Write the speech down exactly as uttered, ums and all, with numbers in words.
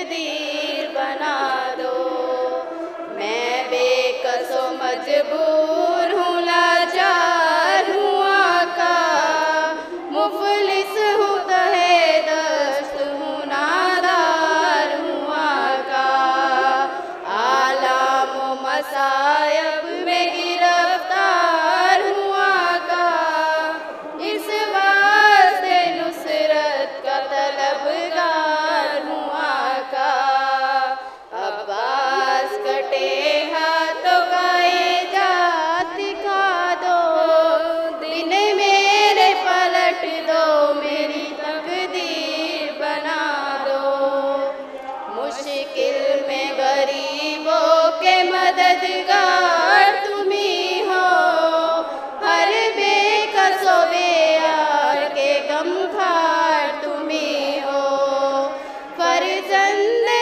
तकदीर बना दो। मैं बेकसो मजबूर हूँ, लाचार हूँ आका, मुफलिस हूँ, तहे दस्त हूँ, नादार हूँ आका। आलाम व मसायब में गिरफ्तार हूँ आका, इस वास्ते नुसरत का तलबगार हूँ आका। अब्बास कटे हाथों का इजाद दिखा दो, दिन मेरे पलट दो, मेरी तकदीर बना दो। मुश्किल में गरीबों के मददगार तुम्हीं हो, हर बेकसो बेयार के गमखार तुम्हीं हो। फर्जंद